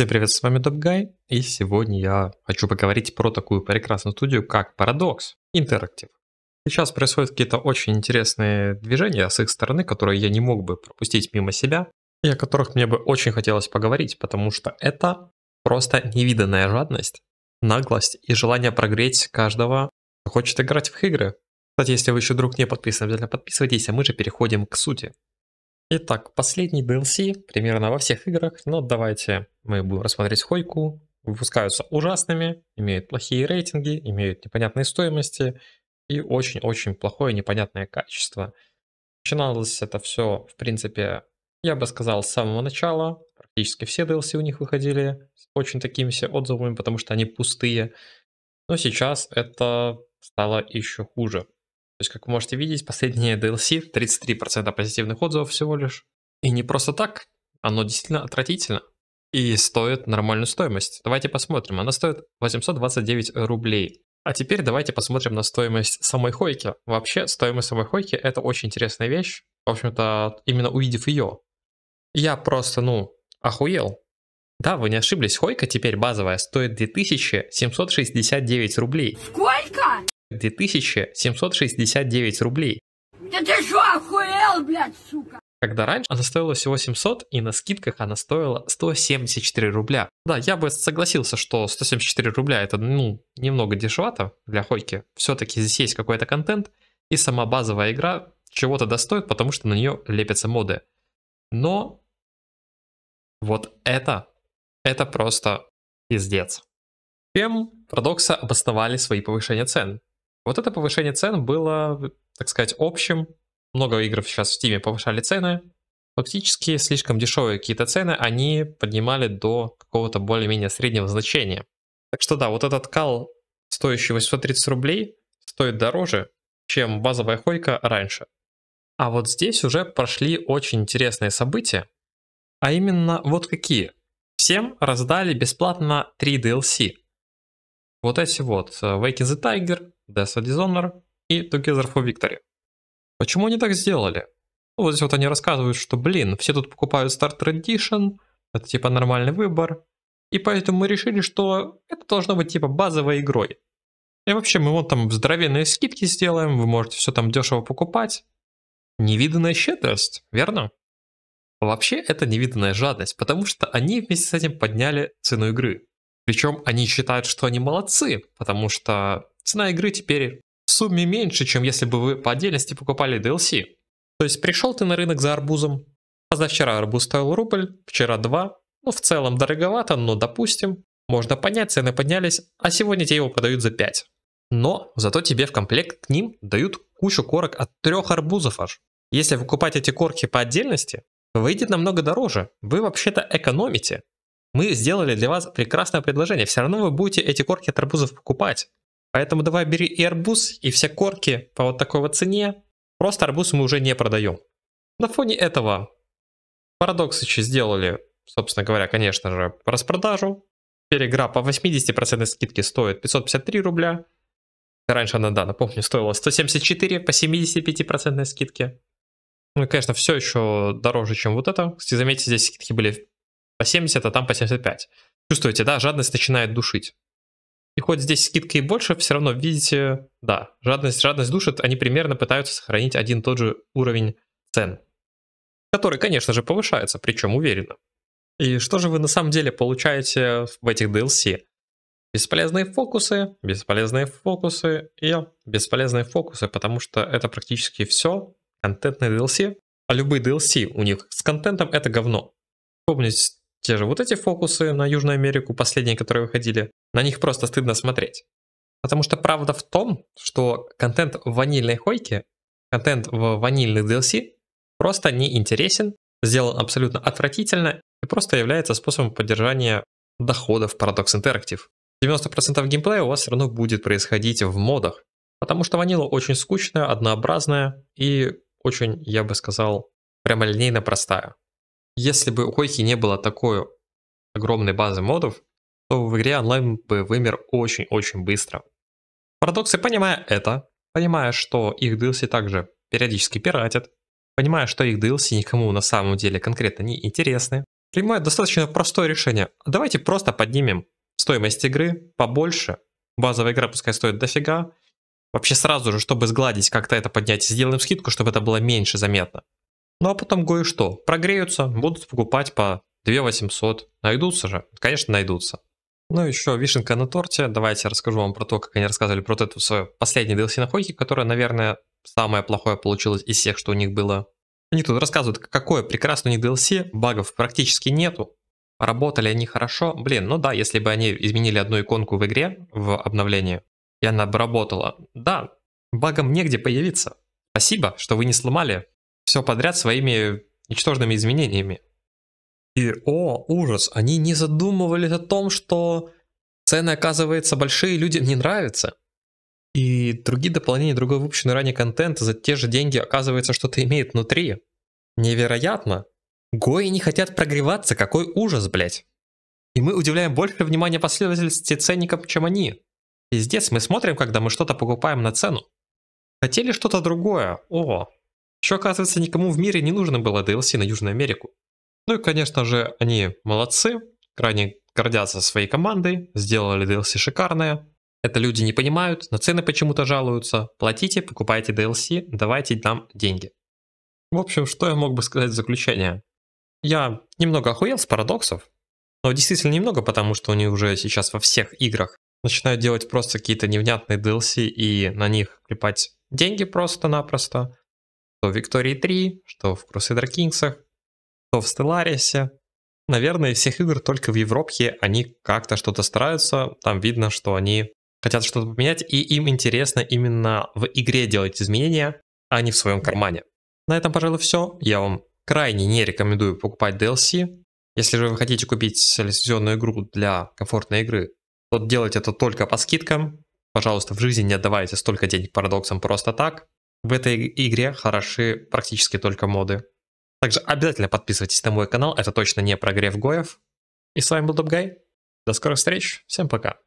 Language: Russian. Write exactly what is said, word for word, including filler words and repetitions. Всем привет, с вами Допгай, и сегодня я хочу поговорить про такую прекрасную студию, как Paradox Interactive. Сейчас происходят какие-то очень интересные движения с их стороны, которые я не мог бы пропустить мимо себя, и о которых мне бы очень хотелось поговорить, потому что это просто невиданная жадность, наглость и желание прогреть каждого, кто хочет играть в их игры. Кстати, если вы еще вдруг не подписаны, обязательно подписывайтесь, а мы же переходим к сути. Итак, последний ди эл си примерно во всех играх, но давайте мы будем рассмотреть Хойку. Выпускаются ужасными, имеют плохие рейтинги, имеют непонятные стоимости и очень-очень плохое непонятное качество. Начиналось это все, в принципе, я бы сказал, с самого начала. Практически все ди эл си у них выходили с очень такими все отзывами, потому что они пустые. Но сейчас это стало еще хуже. То есть, как вы можете видеть, последнее ди эл си тридцать три процента позитивных отзывов всего лишь. И не просто так, оно действительно отвратительно. И стоит нормальную стоимость. Давайте посмотрим, она стоит восемьсот двадцать девять рублей. А теперь давайте посмотрим на стоимость самой Хойки. Вообще, стоимость самой Хойки — это очень интересная вещь. В общем-то, именно увидев ее, я просто, ну, охуел. Да, вы не ошиблись, Хойка теперь базовая стоит две тысячи семьсот шестьдесят девять рублей. Сколько? две тысячи семьсот шестьдесят девять рублей. Да ты что, охуел, блядь, сука? Когда раньше она стоила всего семьсот, и на скидках она стоила сто семьдесят четыре рубля. Да, я бы согласился, что сто семьдесят четыре рубля это, ну, немного дешевато для Хойки. Все-таки здесь есть какой-то контент, и сама базовая игра чего-то достоит, потому что на нее лепятся моды. Но вот это, это просто пиздец. Чем Paradox обосновали свои повышения цен? Вот это повышение цен было, так сказать, общим. Много игр сейчас в Steam повышали цены. Фактически слишком дешевые какие-то цены они поднимали до какого-то более-менее среднего значения. Так что да, вот этот кал, стоящий восемьсот тридцать рублей, стоит дороже, чем базовая Хойка раньше. А вот здесь уже прошли очень интересные события. А именно вот какие. Всем раздали бесплатно три ди эл си. Вот эти вот, Waking the Tiger, Death or Dishonor и Together for Victory. Почему они так сделали? Ну, вот здесь вот они рассказывают, что, блин, все тут покупают Start Tradition, это типа нормальный выбор, и поэтому мы решили, что это должно быть типа базовой игрой. И вообще мы вот там здоровенные скидки сделаем, вы можете все там дешево покупать. Невиданная щедрость, верно? Вообще это невиданная жадность, потому что они вместе с этим подняли цену игры. Причем они считают, что они молодцы, потому что цена игры теперь в сумме меньше, чем если бы вы по отдельности покупали ди эл си. То есть пришел ты на рынок за арбузом, позавчера арбуз стоил рубль, вчера два, ну в целом дороговато, но допустим, можно понять, цены поднялись, а сегодня тебе его подают за пять. Но зато тебе в комплект к ним дают кучу корок от трех арбузов аж. Если покупать эти корки по отдельности, выйдет намного дороже, вы вообще-то экономите. Мы сделали для вас прекрасное предложение. Все равно вы будете эти корки от арбузов покупать. Поэтому давай бери и арбуз, и все корки по вот такой вот цене. Просто арбуз мы уже не продаем. На фоне этого Парадоксычи сделали, собственно говоря, конечно же, распродажу. Теперь игра по восьмидесяти процентам скидке стоит пятьсот пятьдесят три рубля. Раньше она, да, напомню, стоила сто семьдесят четыре по семидесяти пяти процентам скидке. Ну и, конечно, все еще дороже, чем вот это. Кстати, заметьте, здесь скидки были по семьдесят, а там по семьдесят пять. Чувствуете, да, жадность начинает душить. И хоть здесь скидка и больше, все равно, видите, да, жадность, жадность душит, они примерно пытаются сохранить один и тот же уровень цен, который, конечно же, повышается, причем уверенно. И что же вы на самом деле получаете в этих ди эл си? Бесполезные фокусы, бесполезные фокусы и бесполезные фокусы, потому что это практически все контентные ди эл си, а любые ди эл си у них с контентом это говно. Помните, те же вот эти фокусы на Южную Америку, последние, которые выходили, на них просто стыдно смотреть. Потому что правда в том, что контент в ванильной Хойке, контент в ванильных ди эл си просто не интересен, сделан абсолютно отвратительно и просто является способом поддержания доходов Paradox Interactive. девяносто процентов геймплея у вас все равно будет происходить в модах, потому что ванила очень скучная, однообразная и очень, я бы сказал, прямолинейно простая. Если бы у Хойки не было такой огромной базы модов, то в игре онлайн бы вымер очень-очень быстро. Парадоксы, понимая это, понимая, что их ди эл си также периодически пиратят, понимая, что их ди эл си никому на самом деле конкретно не интересны, принимает достаточно простое решение. Давайте просто поднимем стоимость игры побольше. Базовая игра пускай стоит дофига. Вообще сразу же, чтобы сгладить как-то это поднятие, сделаем скидку, чтобы это было меньше заметно. Ну а потом кое-что. Прогреются, будут покупать по две тысячи восемьсот. Найдутся же? Конечно, найдутся. Ну еще вишенка на торте. Давайте расскажу вам про то, как они рассказывали про вот эту свою последнюю ди эл си на Хойке, которая, наверное, самое плохое получилось из всех, что у них было. Они тут рассказывают, какое прекрасное у них ди эл си, багов практически нету. Работали они хорошо. Блин, ну да, если бы они изменили одну иконку в игре, в обновлении, и она бы работала. Да, багам негде появиться. Спасибо, что вы не сломали все подряд своими ничтожными изменениями. И, о, ужас, они не задумывались о том, что цены, оказывается, большие, людям не нравятся. И другие дополнения, другой выпущенный ранее контент за те же деньги, оказывается, что-то имеет внутри. Невероятно. Гои не хотят прогреваться, какой ужас, блять. И мы удивляем больше внимания последовательности ценникам, чем они. Пиздец, мы смотрим, когда мы что-то покупаем на цену. Хотели что-то другое. О, еще, оказывается, никому в мире не нужно было ди эл си на Южную Америку. Ну и, конечно же, они молодцы, крайне гордятся своей командой, сделали ди эл си шикарное. Это люди не понимают, но цены почему-то жалуются. Платите, покупайте ди эл си, давайте нам деньги. В общем, что я мог бы сказать в заключение? Я немного охуел с парадоксов, но действительно немного, потому что они уже сейчас во всех играх начинают делать просто какие-то невнятные ди эл си и на них клепать деньги просто-напросто. Что в Виктории три, что в Кросседер Кингсах, что в Стеллярисе. Наверное, из всех игр только в Европе они как-то что-то стараются. Там видно, что они хотят что-то поменять, и им интересно именно в игре делать изменения, а не в своем кармане. На этом, пожалуй, все. Я вам крайне не рекомендую покупать ди эл си. Если же вы хотите купить лицензионную игру для комфортной игры, то делайте это только по скидкам. Пожалуйста, в жизни не отдавайте столько денег парадоксам просто так. В этой игре хороши практически только моды. Также обязательно подписывайтесь на мой канал, это точно не прогрев Гоев. И с вами был Топгай. До скорых встреч, всем пока.